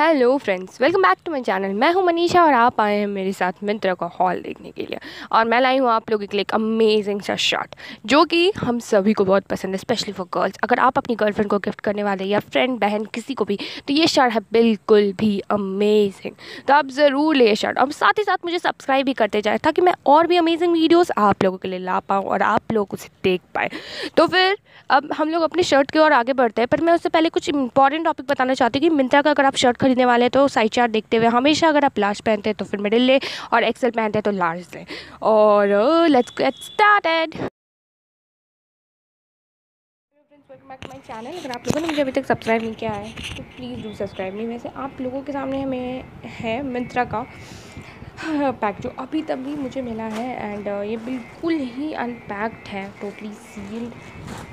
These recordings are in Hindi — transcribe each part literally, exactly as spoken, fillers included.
Hello friends, welcome back to my channel. मैं हूं मनीषा और आप आए हैं मेरे साथ मिंत्रा का हॉल देखने के लिए। और मैं लाई हूं आप लोगों के लिए एक अमेजिंग सा शॉट जो कि हम सभी को बहुत पसंद है, स्पेशली फॉर गर्ल्स। अगर आप अपनी गर्लफ्रेंड को गिफ्ट करने वाले या फ्रेंड, बहन, किसी को भी, तो ये शॉट है बिल्कुल भी अमेजिंग। तो आप ज़रूर ले शॉट और साथ ही साथ मुझे सब्सक्राइब भी करते जाए ताकि मैं और भी अमेजिंग वीडियोज़ आप लोगों के लिए ला पाऊँ और आप लोग उसे देख पाएँ। तो फिर अब हम लोग अपने शर्ट की ओर आगे बढ़ते हैं, पर मैं उससे पहले कुछ इंपॉर्टेंट टॉपिक बताना चाहती हूँ कि मिंत्रा का अगर आप शर्ट खरीदने वाले हैं तो साइज चार्ट देखते हुए हमेशा, अगर आप लार्ज पहनते हैं तो फिर मिडिल लें और एक्सेल पहनते हैं तो लार्ज लें। और let's get started. Welcome back to my channel. अगर आप लोगों ने मुझे अभी तक सब्सक्राइब नहीं किया है तो प्लीज़ डू सब्सक्राइब मी। वैसे आप लोगों के सामने हमें है मिंत्रा का पैक जो अभी तभी मुझे मिला है, एंड ये बिल्कुल ही अनपैक्ड है, टोटली सील्ड,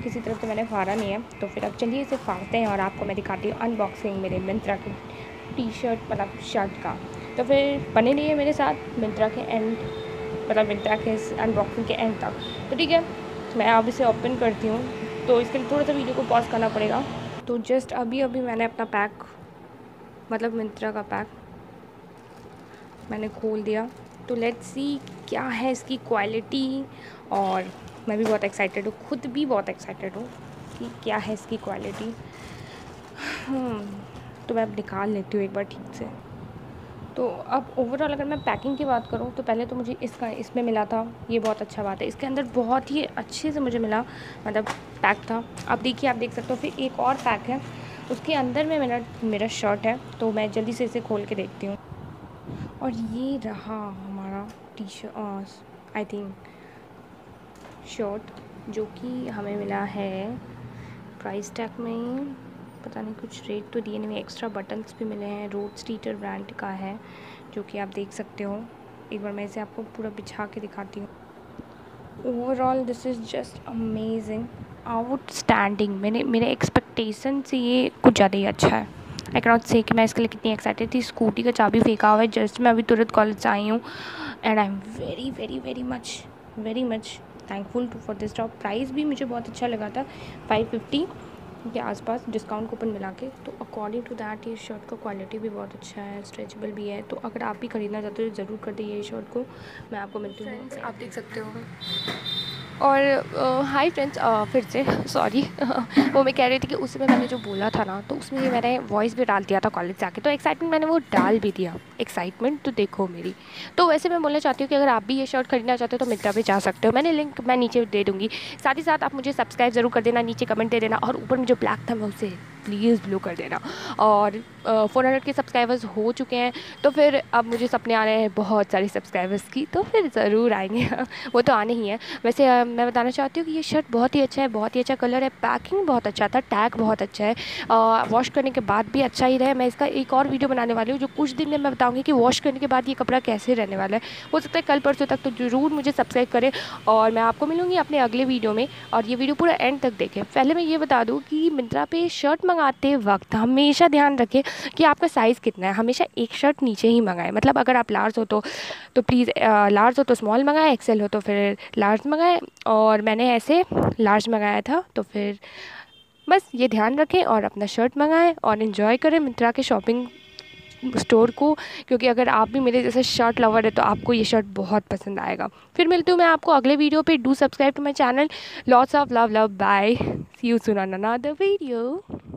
किसी तरफ से मैंने फाड़ा नहीं है। तो फिर अब चलिए इसे फाड़ते हैं और आपको मैं दिखाती हूँ अनबॉक्सिंग मेरे मिंत्रा की टी शर्ट मतलब शर्ट का। तो फिर बने रहिए मेरे साथ मिंत्रा के एंड मतलब मिंत्रा के अनबॉक्सिंग के एंड तक। तो ठीक है, मैं अब इसे ओपन करती हूँ, तो इसके लिए थोड़ा सा वीडियो को पॉज करना पड़ेगा। तो जस्ट अभी अभी मैंने अपना पैक मतलब मिंत्रा का पैक मैंने खोल दिया, तो लेट्स सी क्या है इसकी क्वालिटी। और मैं भी बहुत एक्साइटेड हूँ, खुद भी बहुत एक्साइटेड हूँ कि क्या है इसकी क्वालिटी। तो मैं अब निकाल लेती हूँ एक बार ठीक से। तो अब ओवरऑल अगर मैं पैकिंग की बात करूँ तो पहले तो मुझे इसका इसमें मिला था, ये बहुत अच्छा बात है, इसके अंदर बहुत ही अच्छे से मुझे मिला, मतलब पैक था। अब देखिए, आप देख सकते हो। फिर एक और पैक है, उसके अंदर में मेरा मेरा शर्ट है, तो मैं जल्दी से इसे खोल के देखती हूँ। और ये रहा हमारा T shirt, I think shirt, जो कि हमें मिला है प्राइस टैग में, पता नहीं कुछ रेट तो दिए नहीं, एक्स्ट्रा बटन्स भी मिले हैं। रोडस्टर ब्रांड का है जो कि आप देख सकते हो। एक बार मैं इसे आपको पूरा बिछा के दिखाती हूँ। Overall this is just amazing, outstanding. मैंने मेरे एक्सपेक्टेशन से ये कुछ ज़्यादा ही अच्छा है। आई कैनॉट से कि मैं इसके लिए कितनी एक्साइटेड थी। स्कूटी का चाबी फेंका हुआ है, जस्ट मैं अभी तुरंत कॉलेज से आई हूँ, and I am very very very much very much thankful to for this job. Price भी मुझे बहुत अच्छा लगा था, फाइव फिफ्टी के आसपास डिस्काउंट कूपन मिला के। तो अकॉर्डिंग टू दैट ये शर्ट का क्वालिटी भी बहुत अच्छा है, स्ट्रेचेबल भी है। तो अगर आप भी खरीदना चाहते हो ज़रूर कर दीजिए इस शर्ट को। मैं आपको मिलती हूँ, आप देख सकते हो। और हाय uh, फ्रेंड्स, uh, फिर से सॉरी वो मैं कह रही थी कि उसमें मैंने जो बोला था ना, तो उसमें ये मैंने वॉइस भी डाल दिया था कॉलेज से आके, तो एक्साइटमेंट मैंने वो डाल भी दिया। एक्साइटमेंट तो देखो मेरी। तो वैसे मैं बोलना चाहती हूँ कि अगर आप भी ये शर्ट खरीदना चाहते हो तो मिंत्रा पे जा सकते हो। मैंने लिंक मैं नीचे दे दूँगी, साथ ही साथ आप मुझे सब्सक्राइब ज़रूर कर देना, नीचे कमेंट दे देना, और ऊपर में जो ब्लैक था मैं उसे प्लीज़ ब्लू कर देना। और फोर हंड्रेड के सब्सक्राइबर्स हो चुके हैं, तो फिर अब मुझे सपने आ रहे हैं बहुत सारे सब्सक्राइबर्स की, तो फिर ज़रूर आएंगे वो तो आने ही हैं। वैसे आ, मैं बताना चाहती हूँ कि ये शर्ट बहुत ही अच्छा है, बहुत ही अच्छा कलर है, पैकिंग बहुत अच्छा था, टैग बहुत अच्छा है, वॉश करने के बाद भी अच्छा ही रहा है। मैं इसका एक और वीडियो बनाने वाली हूँ जो कुछ दिन में मैं बताऊँगी कि वॉश करने के बाद ये कपड़ा कैसे रहने वाला है। हो सकता है कल परसों तक, तो ज़रूर मुझे सब्सक्राइब करें और मैं आपको मिलूँगी अपने अगले वीडियो में। और ये वीडियो पूरा एंड तक देखें। पहले मैं ये बता दूँ कि मिंत्रा पे शर्ट मंगाते वक्त हमेशा ध्यान रखें कि आपका साइज़ कितना है। हमेशा एक शर्ट नीचे ही मंगाएं, मतलब अगर आप लार्ज हो तो तो प्लीज़ लार्ज हो तो स्मॉल मंगाएं, एक्सेल हो तो फिर लार्ज मंगाएं। और मैंने ऐसे लार्ज मंगाया था, तो फिर बस ये ध्यान रखें और अपना शर्ट मंगाएं और इन्जॉय करें मिंत्रा के शॉपिंग स्टोर को, क्योंकि अगर आप भी मेरे जैसे शर्ट लवर है तो आपको ये शर्ट बहुत पसंद आएगा। फिर मिलती हूँ मैं आपको अगले वीडियो पे। Do subscribe to my channel. Lots of love love, bye, see you soon on another video.